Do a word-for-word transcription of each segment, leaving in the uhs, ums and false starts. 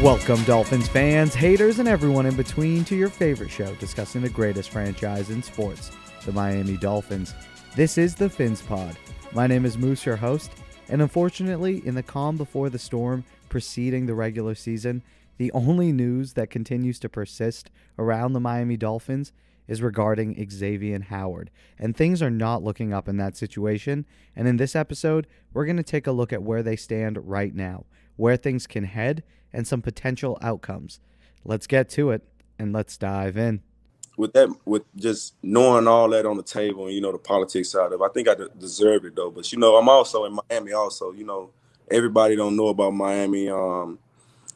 Welcome, Dolphins fans, haters, and everyone in between to your favorite show discussing the greatest franchise in sports, the Miami Dolphins. This is the Fins Pod. My name is Moose, your host, and unfortunately, in the calm before the storm preceding the regular season, the only news that continues to persist around the Miami Dolphins is regarding Xavien Howard, and things are not looking up in that situation, and in this episode, we're going to take a look at where they stand right now, where things can head, and some potential outcomes. Let's get to it, and let's dive in. With that, with just knowing all that on the table and, you know, the politics side of it, I think I de- deserved it, though. But, you know, I'm also in Miami also. You know, everybody don't know about Miami. Um,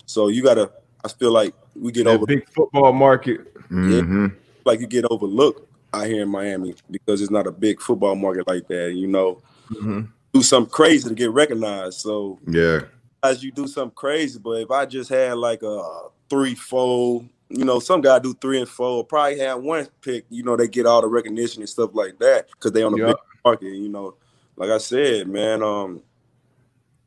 so you got to – I feel like we get over – big football market. Mm-hmm. Yeah, like you get overlooked out here in Miami because it's not a big football market like that, you know. Mm-hmm. Do something crazy to get recognized. So – yeah. You do something crazy, but if I just had like a three, four, you know, some guy do three and four, probably had one pick, you know, they get all the recognition and stuff like that because they on the yeah. big market, you know. Like I said, man, um,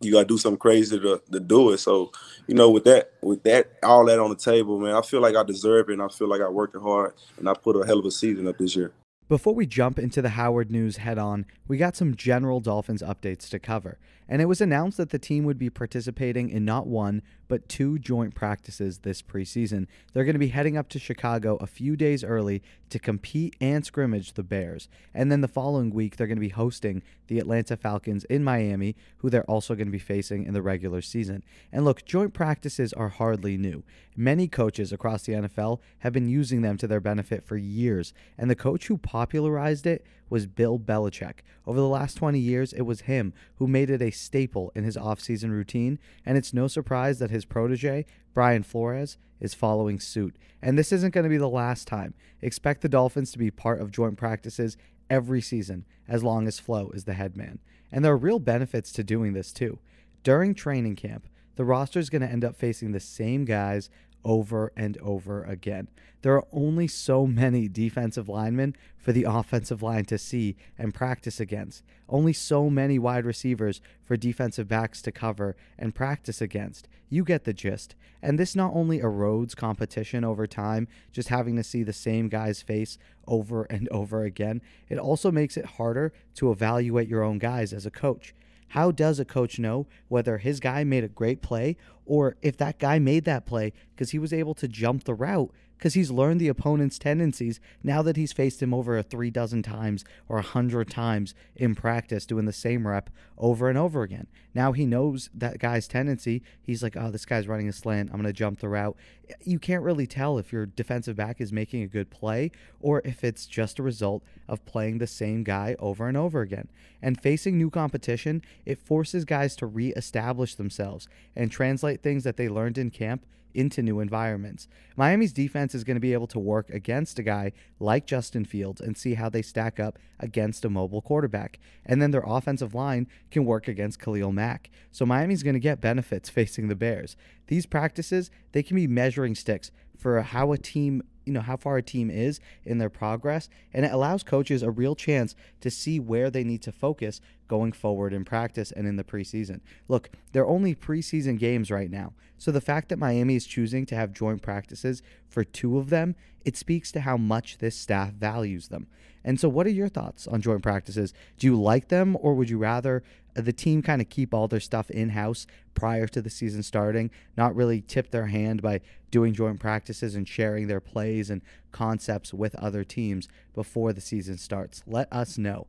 you gotta do something crazy to, to do it. So, you know, with that, with that, all that on the table, man, I feel like I deserve it, and I feel like I worked hard, and I put a hell of a season up this year. Before we jump into the Howard news head-on, we got some general Dolphins updates to cover, and it was announced that the team would be participating in not one, but two joint practices this preseason. They're going to be heading up to Chicago a few days early to compete and scrimmage the Bears, and then the following week they're going to be hosting the Atlanta Falcons in Miami, who they're also going to be facing in the regular season. And look, joint practices are hardly new. Many coaches across the N F L have been using them to their benefit for years, and the coach who popularized it was Bill Belichick. Over the last twenty years, it was him who made it a staple in his offseason routine, and it's no surprise that his protege, Brian Flores, is following suit. And this isn't going to be the last time. Expect the Dolphins to be part of joint practices every season, as long as Flo is the head man. And there are real benefits to doing this, too. During training camp, the roster is going to end up facing the same guys over and over again. There are only so many defensive linemen for the offensive line to see and practice against, only so many wide receivers for defensive backs to cover and practice against. You get the gist. And this not only erodes competition over time, just having to see the same guy's face over and over again, it also makes it harder to evaluate your own guys as a coach. How does a coach know whether his guy made a great play or if that guy made that play because he was able to jump the route because he's learned the opponent's tendencies now that he's faced him over a three dozen times or a hundred times in practice doing the same rep over and over again? Now he knows that guy's tendency. He's like, oh, this guy's running a slant. I'm going to jump the route. You can't really tell if your defensive back is making a good play or if it's just a result of playing the same guy over and over again. And facing new competition, it forces guys to reestablish themselves and translate things that they learned in camp into new environments. Miami's defense is going to be able to work against a guy like Justin Fields and see how they stack up against a mobile quarterback. And then their offensive line can work against Khalil Mack. So Miami's going to get benefits facing the Bears. These practices, they can be measuring sticks for how a team, you know, how far a team is in their progress, and it allows coaches a real chance to see where they need to focus going forward in practice and in the preseason. Look, they're only preseason games right now, so the fact that Miami is choosing to have joint practices for two of them, it speaks to how much this staff values them. And so what are your thoughts on joint practices? Do you like them, or would you rather the team kind of keep all their stuff in-house prior to the season starting, not really tip their hand by doing joint practices and sharing their plays and concepts with other teams before the season starts? Let us know.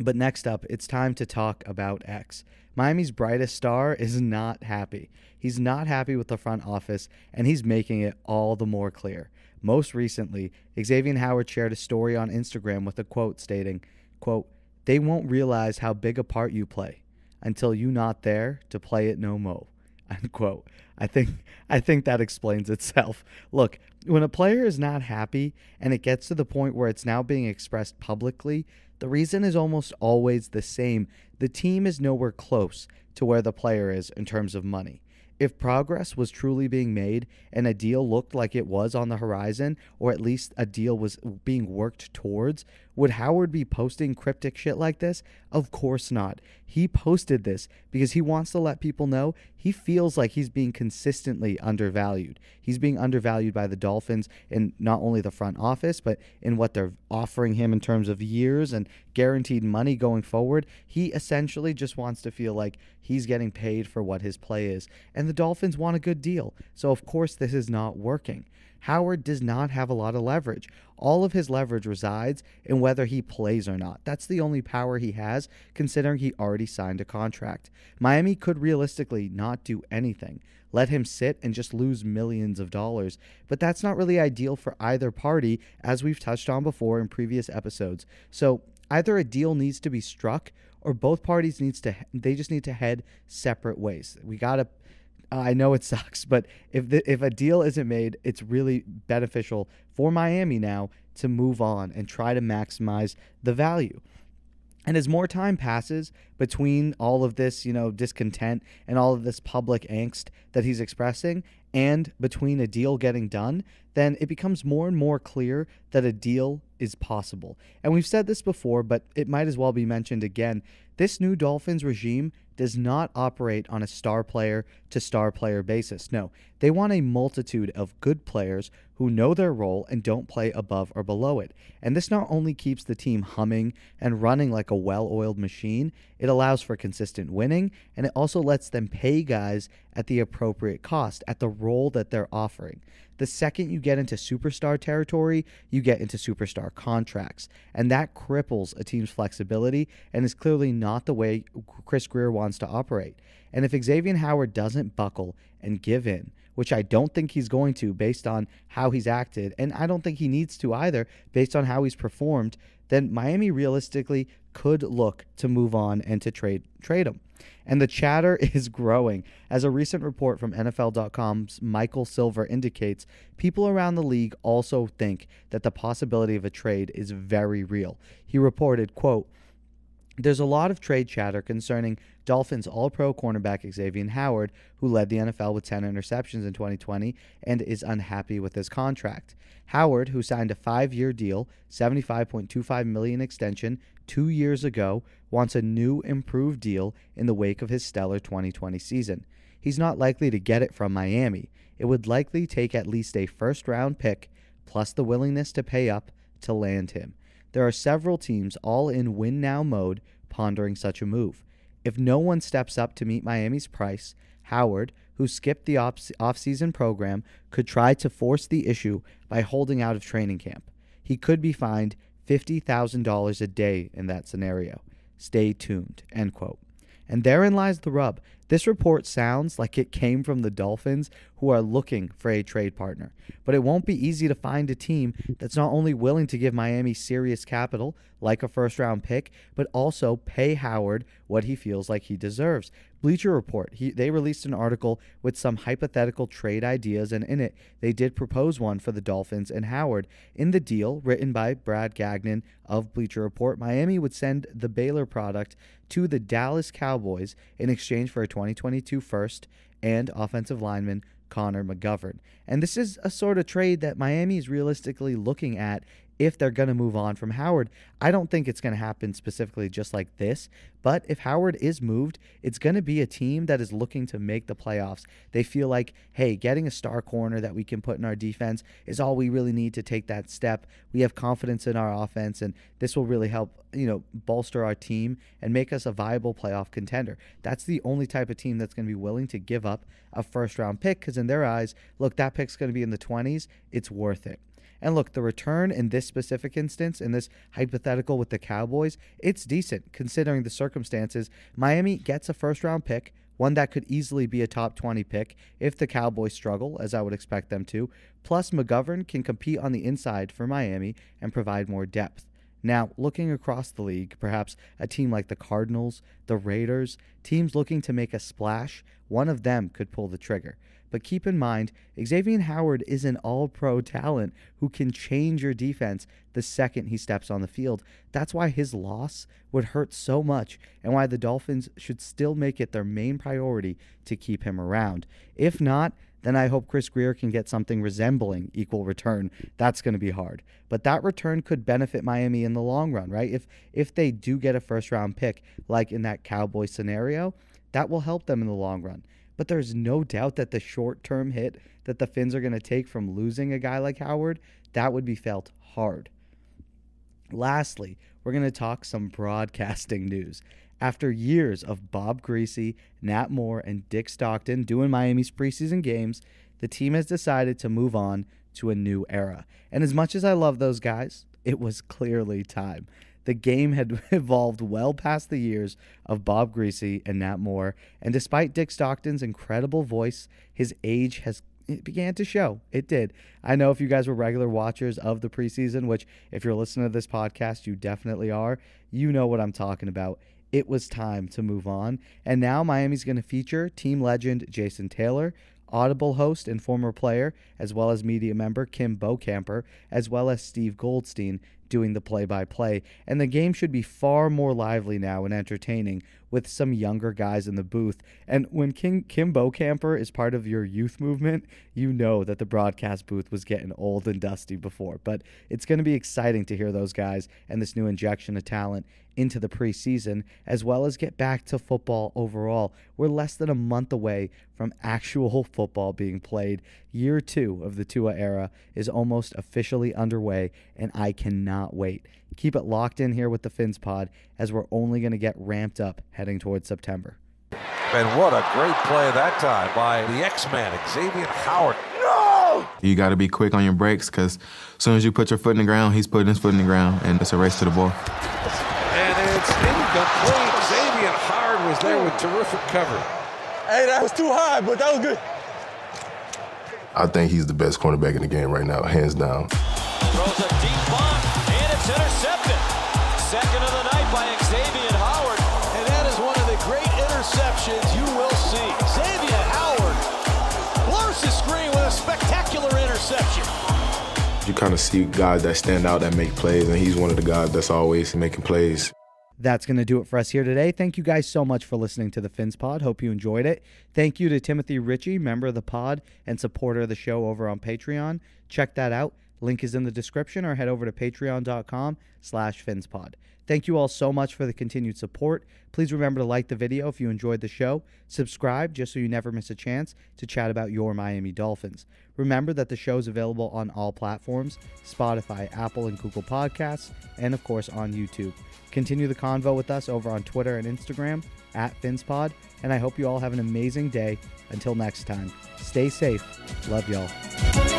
But next up, it's time to talk about X. Miami's brightest star is not happy. He's not happy with the front office, and he's making it all the more clear. Most recently, Xavien Howard shared a story on Instagram with a quote stating, quote, "They won't realize how big a part you play until you're not there to play it no more," unquote. I think I think that explains itself. Look, when a player is not happy and it gets to the point where it's now being expressed publicly, the reason is almost always the same. The team is nowhere close to where the player is in terms of money. If progress was truly being made and a deal looked like it was on the horizon, or at least a deal was being worked towards, would Howard be posting cryptic shit like this? Of course not. He posted this because he wants to let people know he feels like he's being consistently undervalued. He's being undervalued by the Dolphins in not only the front office, but in what they're offering him in terms of years and guaranteed money going forward. He essentially just wants to feel like he's getting paid for what his play is. And the Dolphins want a good deal. So, of course, this is not working. Howard does not have a lot of leverage. All of his leverage resides in whether he plays or not. That's the only power he has, considering he already signed a contract. Miami could realistically not do anything, let him sit and just lose millions of dollars. But that's not really ideal for either party, as we've touched on before in previous episodes. So either a deal needs to be struck, or both parties needs to, they just need to head separate ways. We got to I know it sucks, but if the, if a deal isn't made, it's really beneficial for Miami now to move on and try to maximize the value. And as more time passes between all of this, you know, discontent and all of this public angst that he's expressing, and between a deal getting done, then it becomes more and more clear that a deal is possible. And we've said this before, but it might as well be mentioned again. This new Dolphins regime does not operate on a star player to star player basis. No, they want a multitude of good players who know their role and don't play above or below it. And this not only keeps the team humming and running like a well-oiled machine, it allows for consistent winning, and it also lets them pay guys at the appropriate cost, at the role that they're offering. The second you get into superstar territory, you get into superstar contracts, and that cripples a team's flexibility and is clearly not the way Chris Greer wants to operate. And if Xavien Howard doesn't buckle and give in, which I don't think he's going to based on how he's acted, and I don't think he needs to either based on how he's performed, then Miami realistically could look to move on and to trade trade him. And the chatter is growing. As a recent report from N F L dot com's Michael Silver indicates, people around the league also think that the possibility of a trade is very real. He reported, quote, "There's a lot of trade chatter concerning Dolphins all-pro cornerback Xavien Howard, who led the N F L with ten interceptions in twenty twenty and is unhappy with his contract. Howard, who signed a five-year deal, seventy-five point two five million dollars extension two years ago, wants a new, improved deal in the wake of his stellar twenty twenty season. He's not likely to get it from Miami. It would likely take at least a first-round pick, plus the willingness to pay up to land him. There are several teams all in win-now mode pondering such a move. If no one steps up to meet Miami's price, Howard, who skipped the off-season program, could try to force the issue by holding out of training camp. He could be fined fifty thousand dollars a day in that scenario. Stay tuned," end quote. And therein lies the rub. This report sounds like it came from the Dolphins, who are looking for a trade partner. But it won't be easy to find a team that's not only willing to give Miami serious capital, like a first-round pick, but also pay Howard what he feels like he deserves. Bleacher Report, he, they released an article with some hypothetical trade ideas, and in it, they did propose one for the Dolphins and Howard. In the deal, written by Brad Gagnon of Bleacher Report, Miami would send the Baylor product to the Dallas Cowboys in exchange for a twenty twenty-two first and offensive lineman Connor McGovern. And this is a sort of trade that Miami is realistically looking at if they're going to move on from Howard. I don't think it's going to happen specifically just like this, but if Howard is moved, it's going to be a team that is looking to make the playoffs. They feel like, hey, getting a star corner that we can put in our defense is all we really need to take that step. We have confidence in our offense, and this will really help, you know, bolster our team and make us a viable playoff contender. That's the only type of team that's going to be willing to give up a first-round pick, because in their eyes, look, that pick's going to be in the twenties. It's worth it. And look, the return in this specific instance, in this hypothetical with the Cowboys, it's decent considering the circumstances. Miami gets a first-round pick, one that could easily be a top twenty pick if the Cowboys struggle, as I would expect them to. Plus, McGovern can compete on the inside for Miami and provide more depth. Now, looking across the league, perhaps a team like the Cardinals, the Raiders, teams looking to make a splash, one of them could pull the trigger. But keep in mind, Xavien Howard is an all-pro talent who can change your defense the second he steps on the field. That's why his loss would hurt so much and why the Dolphins should still make it their main priority to keep him around. If not, then I hope Chris Greer can get something resembling equal return. That's going to be hard. But that return could benefit Miami in the long run, right? If if they do get a first-round pick, like in that Cowboys scenario, that will help them in the long run. But there's no doubt that the short-term hit that the Fins are going to take from losing a guy like Howard, that would be felt hard. Lastly, we're going to talk some broadcasting news. After years of Bob Greasy, Nat Moore, and Dick Stockton doing Miami's preseason games, the team has decided to move on to a new era. And as much as I love those guys, it was clearly time. The game had evolved well past the years of Bob Greasy and Nat Moore, and despite Dick Stockton's incredible voice, his age has it began to show. It did. I know if you guys were regular watchers of the preseason, which if you're listening to this podcast, you definitely are, you know what I'm talking about. It was time to move on, and now Miami's going to feature team legend Jason Taylor, Audible host and former player, as well as media member Kim Bocamper, as well as Steve Goldstein, doing the play-by-play, and the game should be far more lively now and entertaining with some younger guys in the booth. And when King, Kim Bocamper is part of your youth movement, you know that the broadcast booth was getting old and dusty before. But it's going to be exciting to hear those guys and this new injection of talent into the preseason, as well as get back to football overall. We're less than a month away from actual football being played. Year two of the Tua era is almost officially underway, and I cannot wait. Keep it locked in here with the Fins Pod, as we're only going to get ramped up heading towards September. And what a great play that time by the X-Man, Xavien Howard. No! You got to be quick on your breaks, because as soon as you put your foot in the ground, he's putting his foot in the ground, and it's a race to the ball. And it's incomplete. Xavien Howard was there with terrific cover. Hey, that was too high, but that was good. I think he's the best cornerback in the game right now, hands down. Throws a deep bomb, and it's intercepted. Second of the night by Xavien Howard, and that is one of the great interceptions you will see. Xavien Howard blows the screen with a spectacular interception. You kind of see guys that stand out, that make plays, and he's one of the guys that's always making plays. That's going to do it for us here today. Thank you guys so much for listening to the Fins Pod. Hope you enjoyed it. Thank you to Timothy Ritchie, member of the pod and supporter of the show over on Patreon. Check that out. Link is in the description, or head over to patreon.com slash finspod. Thank you all so much for the continued support. Please remember to like the video if you enjoyed the show. Subscribe just so you never miss a chance to chat about your Miami Dolphins. Remember that the show is available on all platforms, Spotify, Apple, and Google Podcasts, and of course on YouTube. Continue the convo with us over on Twitter and Instagram at FinsPod, and I hope you all have an amazing day. Until next time, stay safe. Love y'all.